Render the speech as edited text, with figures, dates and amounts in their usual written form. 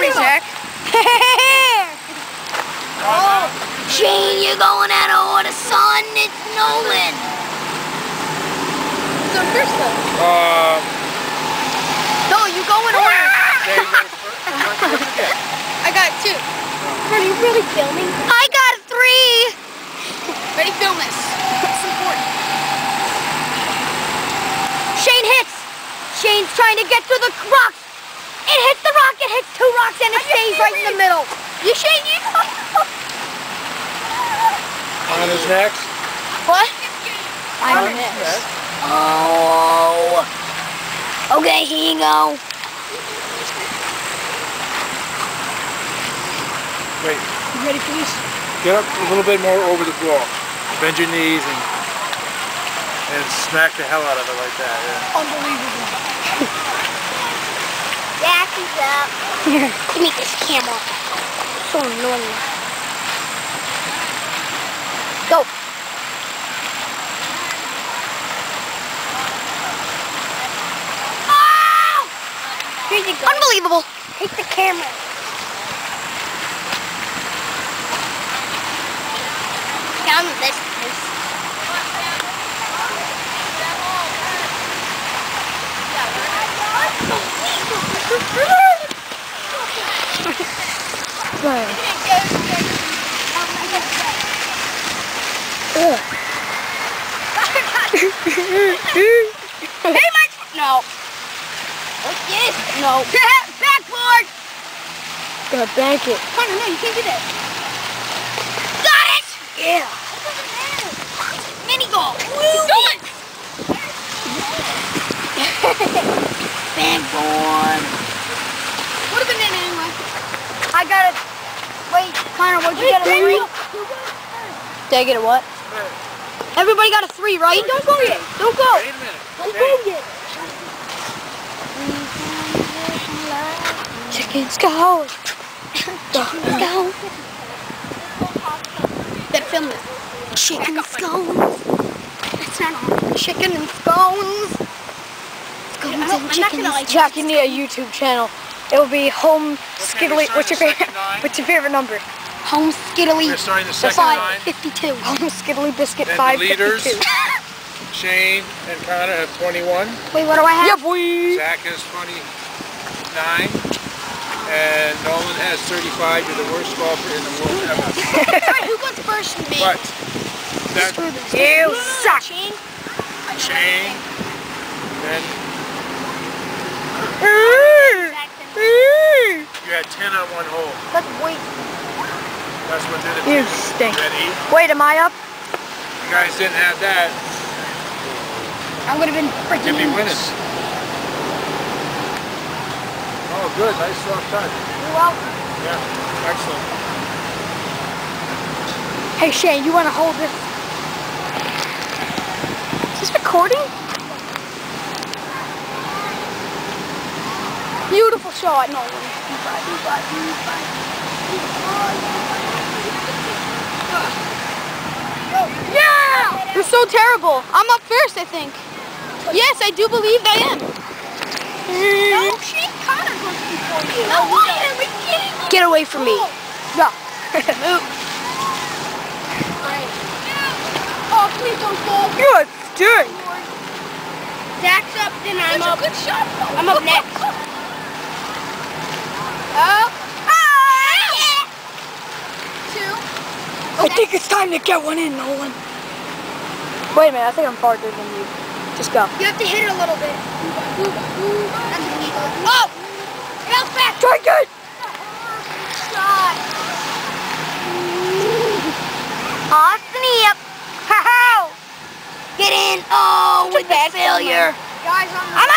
me, Zach. Oh, Shane, you're going out of order, son. It's Nolan. Who's going first, though? No, you go in order. I got two. Are you really filming? I got three. Ready, film this. It's important. Shane hits. Shane's trying to get through the rocks. It hits the rock, it hits two rocks, and it stays right in the middle. You, Shane, you know. Connor's next. What? I'm next. Oh. Okay, here you go. Wait. You ready for this? Get up a little bit more over the wall. Bend your knees and smack the hell out of it like that. Yeah. Unbelievable. Jack is up. Here, give me this camera. So annoying. Go. Here you go. Unbelievable. Take the camera. Down with this place. Pretty much. No. What's this? No. Backboard! Gotta bank it. Connor, no, you can't do that. Got it! Yeah. That doesn't matter. Mini golf. Do it! Backboard. Would've been in anyway. I got it. Wait, Connor, what'd you get a three? Did I get a what? Everybody got a three, right? Don't go yet. Don't go. Wait a minute. Don't go yet. Chickens go. Chickens go. They're filming. Chicken and scones. That's not on. Chicken and scones. Scones and chickens. Jack, you need a YouTube channel. It will be home skiddly. What's your favorite number? Home skiddly. We're starting the second 552. Home skiddly biscuit 552. Shane and Connor have 21. Wait, what do I have? Yeah, boy. Zach has 29. And Nolan has 35. You're the worst golfer in the world ever. Alright, who goes first? Me. But that you suck. Shane. Then you had 10 on one hole. That's wait. That's what did it. You stink. Wait, am I up? You guys didn't have that. I would have been freaking. Give me winners. Oh, good. Nice soft touch. You're welcome. Yeah, excellent. Hey, Shane, you want to hold this? Is this recording? Beautiful shot, Nolan. Yeah! You're so terrible. I'm up first, I think. Yes, I do believe I am. No, Shane, Connor goes before you. No, why are we kidding you? Get away from me. No. Move. Right. Oh, please don't fall. You are stupid. Zach's up, then I'm up. Good shot. I'm up next. Oh. Yeah. Two. I think it's time to get one in, Nolan. Wait a minute, I think I'm farther than you. Just go. You have to hit it a little bit. Oh! It bounced back! Take it! Shot! Off the knee up. Get in! Oh, with that failure. Guys, I'm